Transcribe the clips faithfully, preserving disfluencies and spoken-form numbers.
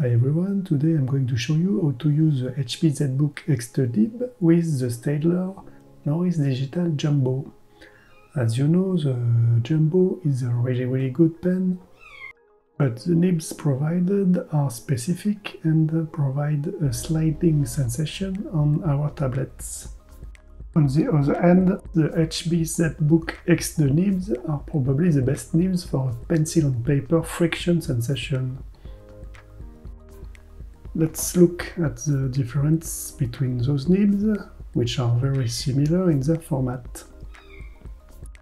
Hi everyone, today I'm going to show you how to use the H P ZBook X two D I B with the Staedtler Noris Digital Jumbo. As you know, the Jumbo is a really really good pen, but the nibs provided are specific and provide a sliding sensation on our tablets. On the other hand, the H P ZBook X two nibs are probably the best nibs for a pencil on paper friction sensation. Let's look at the difference between those nibs, which are very similar in their format.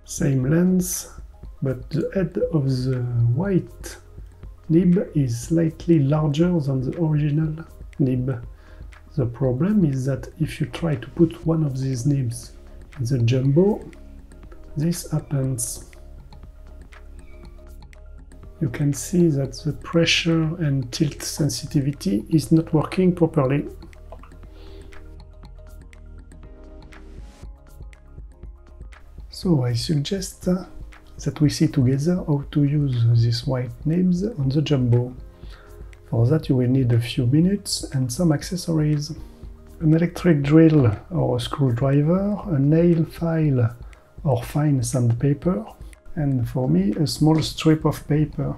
Same length, but the head of the white nib is slightly larger than the original nib. The problem is that if you try to put one of these nibs in the Jumbo, this happens. You can see that the pressure and tilt sensitivity is not working properly. So I suggest that we see together how to use these white nibs on the Jumbo. For that you will need a few minutes and some accessories. An electric drill or a screwdriver, a nail file or fine sandpaper, and for me a small strip of paper.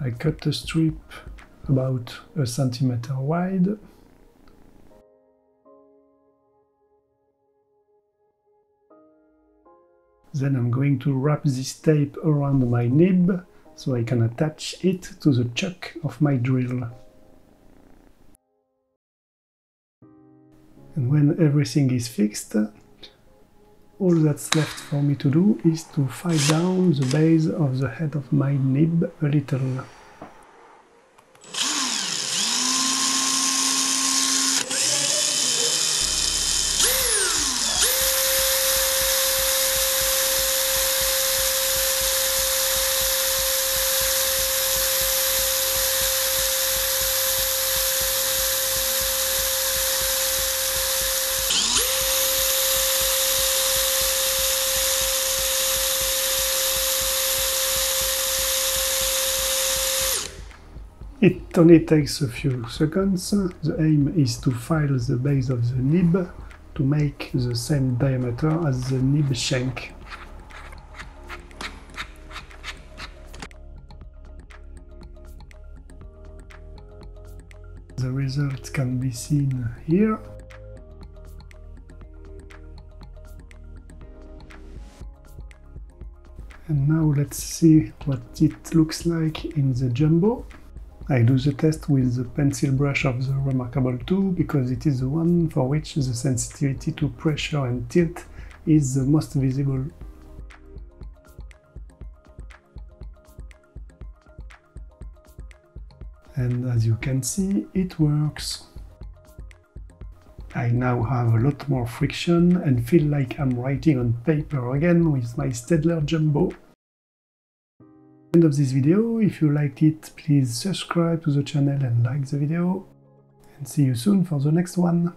I cut a strip about a centimeter wide. Then I'm going to wrap this tape around my nib, so I can attach it to the chuck of my drill. And when everything is fixed, all that's left for me to do is to file down the base of the head of my nib a little. It only takes a few seconds. The aim is to file the base of the nib to make the same diameter as the nib shank. The result can be seen here. And now let's see what it looks like in the Jumbo. I do the test with the pencil brush of the Remarkable two because it is the one for which the sensitivity to pressure and tilt is the most visible. And as you can see, it works. I now have a lot more friction and feel like I'm writing on paper again with my Staedtler Jumbo. End of this video. If you liked it, please subscribe to the channel and like the video, and see you soon for the next one.